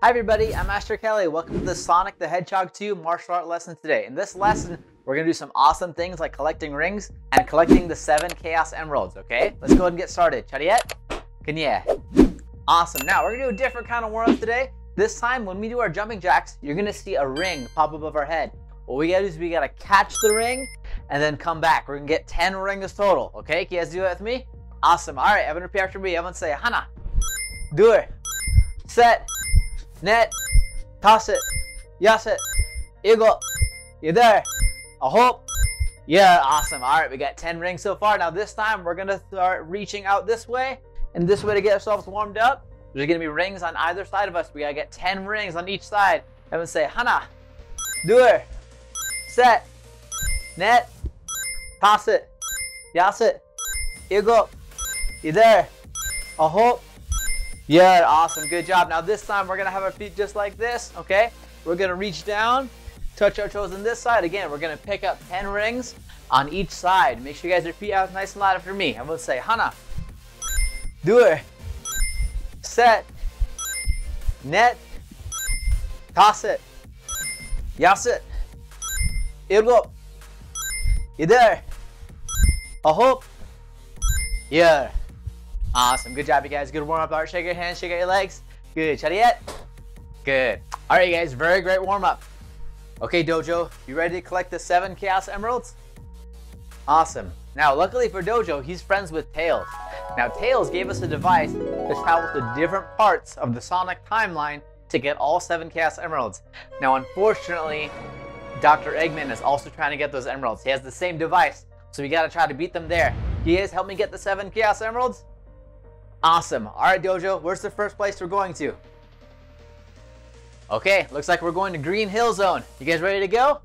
Hi everybody, I'm Master Kelly. Welcome to the Sonic the Hedgehog 2 martial art lesson today. In this lesson, we're gonna do some awesome things like collecting rings and collecting the 7 Chaos Emeralds, okay? Let's go ahead and get started. Chariot? Kanya. Awesome, now we're gonna do a different kind of warm-up today. This time, when we do our jumping jacks, you're gonna see a ring pop above our head. What we gotta do is we gotta catch the ring and then come back. We're gonna get 10 rings total, okay? Can you guys do that with me? Awesome, all right, everyone repeat after me. Everyone say, Hana, Dur, Set, Net, toss it, yes it, eagle, you there, I hope, yeah, awesome. All right, we got 10 rings so far. Now this time we're gonna start reaching out this way and this way to get ourselves warmed up. There's gonna be rings on either side of us. We gotta get 10 rings on each side. Everyone say, Hana, Dur, Set, Net, toss it, yes it, eagle, you there, I hope. Yeah, awesome, good job. Now this time we're gonna have our feet just like this, okay? We're gonna reach down, touch our toes on this side. Again, we're gonna pick up 10 rings on each side. Make sure you guys repeat out nice and loud after me. I'm gonna say, Hana, Dur, Set, Net, toss it, yas it, Irgo, you there, I hope, yeah. Awesome, good job you guys, good warm up. All right, shake your hands, shake out your legs. Good, chariot. Good. All right, you guys, very great warm up. Okay, Dojo, you ready to collect the 7 Chaos Emeralds? Awesome. Now, luckily for Dojo, he's friends with Tails. Now, Tails gave us a device that travels to different parts of the Sonic timeline to get all 7 Chaos Emeralds. Now, unfortunately, Dr. Eggman is also trying to get those emeralds. He has the same device, so we gotta try to beat them there. You guys help me get the 7 Chaos Emeralds? Awesome. All right, Dojo, where's the first place we're going to? Okay, looks like we're going to Green Hill Zone. You guys ready to go?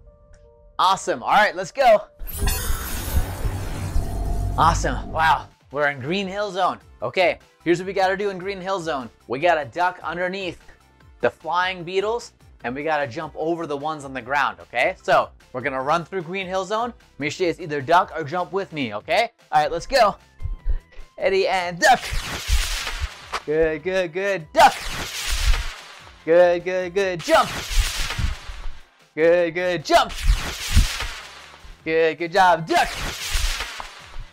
Awesome. All right, let's go. Awesome. Wow, we're in Green Hill Zone. Okay, here's what we got to do in Green Hill Zone. We got to duck underneath the flying beetles, and we got to jump over the ones on the ground, okay? So we're going to run through Green Hill Zone. Make sure you guys either duck or jump with me, okay? All right, let's go. Eddie and duck. Good, good, good, duck. Good, good, good, jump. Good, good, jump. Good, good job, duck.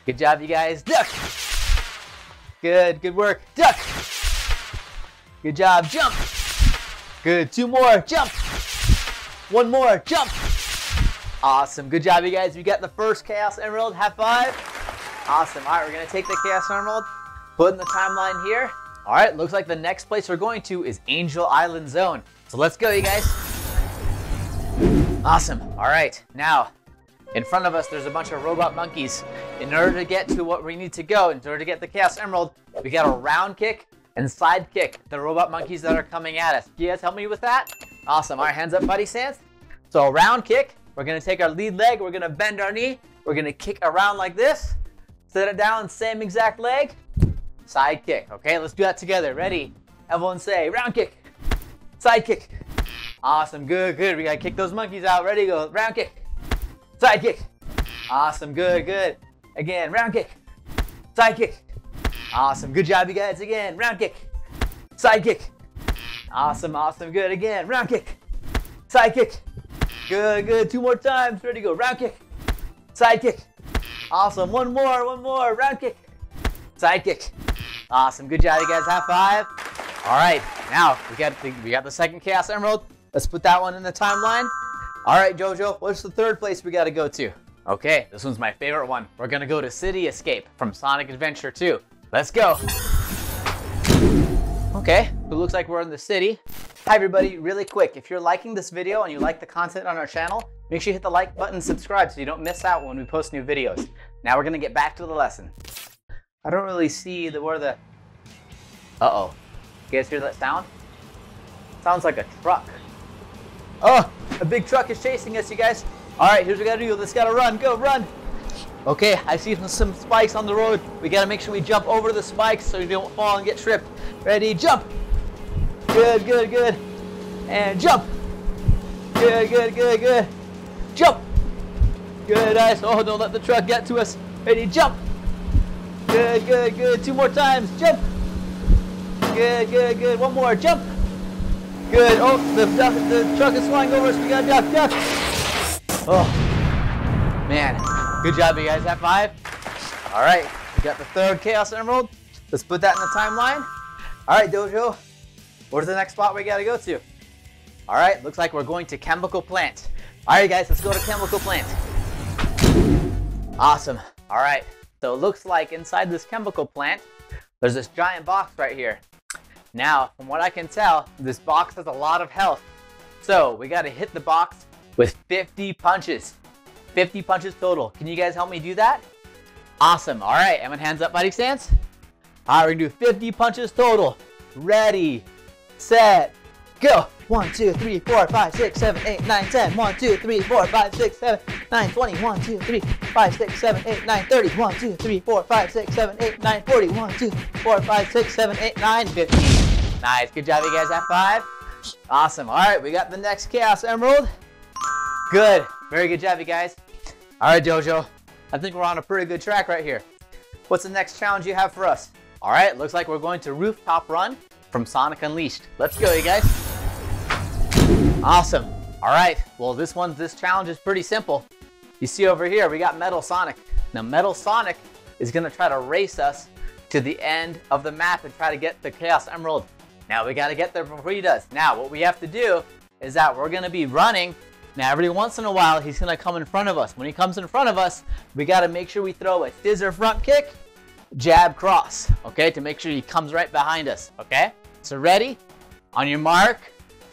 Good job, you guys, duck. Good, good work, duck. Good job, jump. Good, 2 more, jump. 1 more, jump. Awesome, good job, you guys. We got the first Chaos Emerald, high five. Awesome, all right, we're gonna take the Chaos Emerald, put in the timeline here. All right, looks like the next place we're going to is Angel Island Zone. So let's go, you guys. Awesome, all right. Now, in front of us, there's a bunch of robot monkeys. In order to get to what we need to go, in order to get the Chaos Emerald, we got a round kick and side kick the robot monkeys that are coming at us. Can you guys help me with that? Awesome, all right, hands up, buddy stance. So a round kick, we're gonna take our lead leg, we're gonna bend our knee, we're gonna kick around like this, set it down, same exact leg, side kick, okay? Let's do that together. Ready? Everyone say, round kick, side kick. Awesome, good, good. We gotta kick those monkeys out. Ready, go, round kick, side kick. Awesome, good, good. Again, round kick, side kick. Awesome, good job, you guys. Again, round kick, side kick. Awesome, awesome, good. Again, round kick, side kick. Good, good, 2 more times. Ready, go, round kick, side kick. Awesome, 1 more, round kick, side kick. Awesome, good job, you guys, high five. All right, now we got the second Chaos Emerald. Let's put that one in the timeline. All right, Jojo, what's the third place we gotta go to? Okay, this one's my favorite one. We're gonna go to City Escape from Sonic Adventure 2. Let's go. Okay, it looks like we're in the city. Hi everybody, really quick, if you're liking this video and you like the content on our channel, make sure you hit the like button, subscribe so you don't miss out when we post new videos. Now we're gonna get back to the lesson. I don't really see where the uh-oh. You guys hear that sound? Sounds like a truck. Oh, a big truck is chasing us, you guys. All right, here's what we gotta do. Let's gotta run, go, run. Okay, I see some spikes on the road. We gotta make sure we jump over the spikes so we don't fall and get tripped. Ready, jump. Good, good, good. And jump. Good, good, good, good. Jump. Good, nice. Oh, don't let the truck get to us. Ready, jump. Good, good, good. 2 more times. Jump. Good, good, good. 1 more. Jump. Good. Oh, the truck is flying over us. We gotta duck, duck. Oh, man. Good job, you guys. High five. All right. We got the third Chaos Emerald. Let's put that in the timeline. All right, Dojo. Where's the next spot we gotta go to? All right. Looks like we're going to Chemical Plant. All right, guys. Let's go to Chemical Plant. Awesome. All right. So it looks like inside this Chemical Plant, there's this giant box right here. Now, from what I can tell, this box has a lot of health. So we got to hit the box with 50 punches. 50 punches total. Can you guys help me do that? Awesome. All right. Everyone hands up fighting stance. All right. We're going to do 50 punches total. Ready, set, go. 1, 2, 3, 4, 5, 6, 7, 8, 9, 10. 1, 2, 3, 4, 5, 6, 7, 9, 20. 1, 2, 3, 5, 6, 7, 8, 9, 30. 1, 2, 3, 4, 5, 6, 7, 8, 9, 40. 1, 2, 4, 5, 6, 7, 8, 9, 50. Nice, good job you guys, high five. Awesome, all right, we got the next Chaos Emerald. Good, very good job you guys. All right, Dojo, I think we're on a pretty good track right here. What's the next challenge you have for us? All right, looks like we're going to Rooftop Run from Sonic Unleashed. Let's go, you guys. Awesome, all right, well this challenge is pretty simple. You see over here, we got Metal Sonic. Now Metal Sonic is gonna try to race us to the end of the map and try to get the Chaos Emerald. Now we gotta get there before he does. Now what we have to do is that we're gonna be running. Now every once in a while, he's gonna come in front of us. When he comes in front of us, we gotta make sure we throw a scissor front kick, jab cross, okay? To make sure he comes right behind us, okay? So ready, on your mark,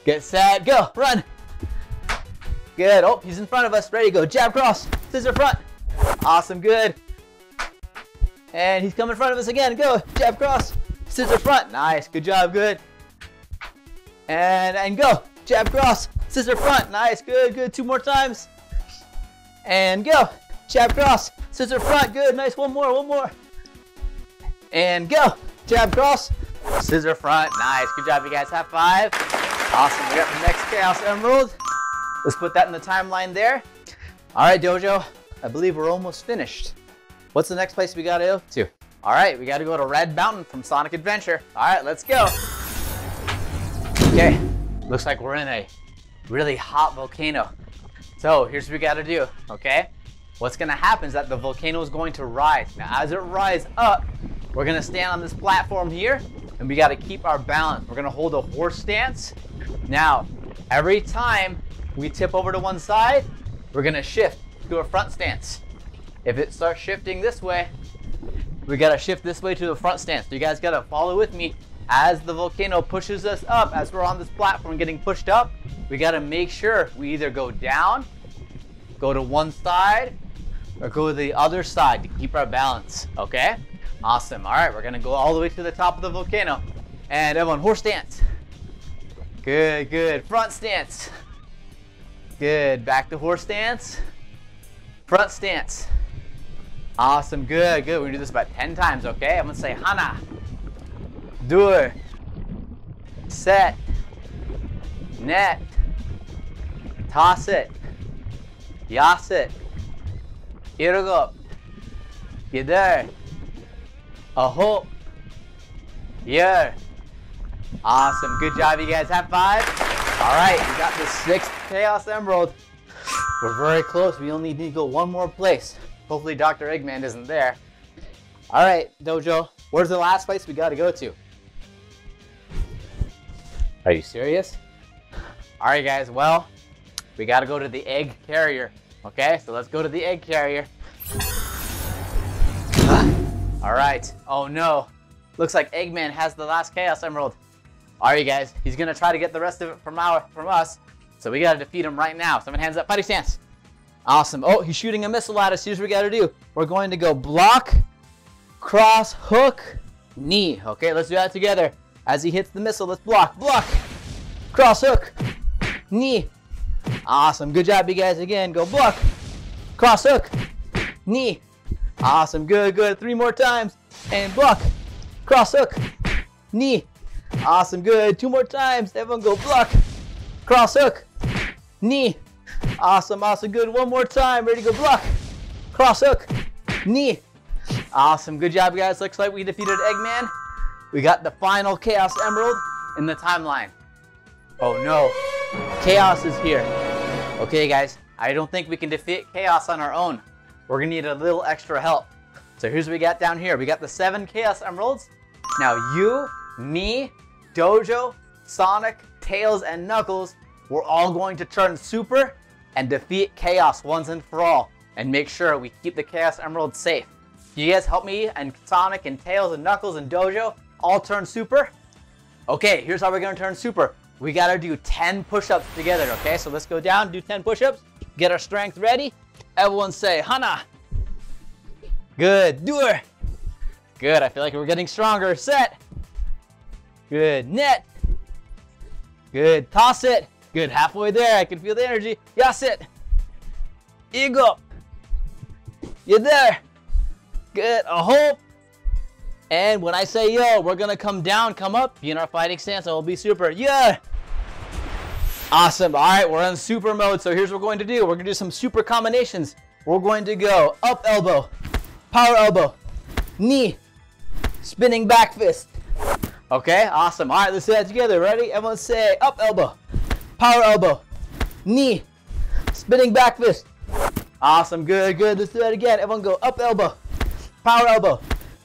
get set, go, run. Good, oh, he's in front of us, ready, go, jab cross, scissor front. Awesome, good. And he's coming in front of us again, go, jab cross, scissor front, nice, good job, good. And go, jab cross, scissor front, nice, good, good, two more times. And go, jab cross, scissor front, good, nice, one more. And go, jab cross, scissor front, nice, good job you guys, high five. Awesome, we got the next Chaos Emerald. Let's put that in the timeline there. All right, Dojo, I believe we're almost finished. What's the next place we gotta go to? All right, we gotta go to Red Mountain from Sonic Adventure. All right, let's go. Okay, looks like we're in a really hot volcano. So here's what we gotta do, okay? What's gonna happen is that the volcano is going to rise. Now as it rises up, we're gonna stand on this platform here and we gotta keep our balance. We're gonna hold a horse stance. Now, every time we tip over to one side, we're gonna shift to a front stance. If it starts shifting this way, we gotta shift this way to the front stance. So you guys gotta follow with me as the volcano pushes us up, as we're on this platform getting pushed up, we gotta make sure we either go down, go to one side, or go to the other side to keep our balance, okay? Awesome, all right, we're gonna go all the way to the top of the volcano. And everyone, horse stance. Good, good, front stance. Good, back to horse stance, front stance. Awesome, good, good. We're gonna do this about 10 times, okay? I'm gonna say Hana, Dur, Set, Net, Toss it, Yasit, Irugop, Gider, Ahop, Yer. Awesome, good job, you guys. High five. All right, we got the sixth Chaos Emerald. We're very close. We only need to go one more place. Hopefully Dr. Eggman isn't there. All right, Dojo, where's the last place we gotta go to? Are you serious? All right, guys, well, we gotta go to the Egg Carrier, okay? So let's go to the Egg Carrier. All right, oh no. Looks like Eggman has the last Chaos Emerald. All right, you guys, he's gonna try to get the rest of it from us, so we gotta defeat him right now. Someone hands up, fighting stance. Awesome. Oh, he's shooting a missile at us. Here's what we gotta do. We're going to go block, cross, hook, knee. Okay, let's do that together. As he hits the missile, let's block, block, cross, hook, knee. Awesome. Good job, you guys. Again, go block, cross, hook, knee. Awesome. Good, good. Three more times. And block, cross, hook, knee. Awesome. Good. Two more times. Everyone go block, cross, hook, knee. Awesome, awesome, good. One more time. Ready to go block, cross hook, knee. Awesome, good job, guys. Looks like we defeated Eggman. We got the final Chaos Emerald in the timeline. Oh no, Chaos is here. Okay guys, I don't think we can defeat Chaos on our own. We're gonna need a little extra help. So here's what we got down here. We got the 7 Chaos Emeralds. Now you, me, Dojo, Sonic, Tails, and Knuckles, we're all going to turn super and defeat Chaos once and for all and make sure we keep the Chaos Emeralds safe. You guys help me and Sonic and Tails and Knuckles and Dojo all turn super? Okay, here's how we're gonna turn super. We gotta do 10 push-ups together, okay? So let's go down, do 10 push-ups, get our strength ready. Everyone say, Hana. Good, do her. Good, I feel like we're getting stronger. Set. Good, net. Good, toss it. Good, halfway there, I can feel the energy. Yes it. Ego. You're there. Good, a hope. And when I say yo, we're gonna come down, come up, be in our fighting stance, and we'll be super. Yeah! Awesome, all right, we're on super mode, so here's what we're going to do. We're gonna do some super combinations. We're going to go up elbow, power elbow, knee, spinning back fist. Okay, awesome, all right, let's do that together. Ready? Everyone say up elbow, power elbow, knee, spinning back fist. Awesome, good, good, let's do that again. Everyone go up elbow, power elbow,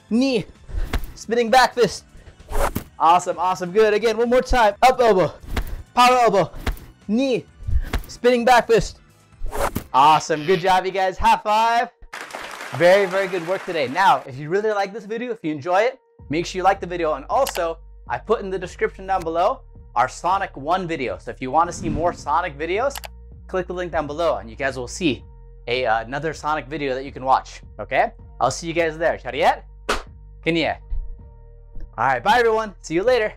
knee, spinning back fist. Awesome, awesome, good. Again, one more time. Up elbow, power elbow, knee, spinning back fist. Awesome, good job you guys. High five. Very, very good work today. Now, if you really like this video, if you enjoy it, make sure you like the video. And also, I put in the description down below our Sonic 1 video. So if you want to see more Sonic videos, click the link down below and you guys will see another Sonic video that you can watch. Okay? I'll see you guys there. Chariot? All right, bye everyone. See you later.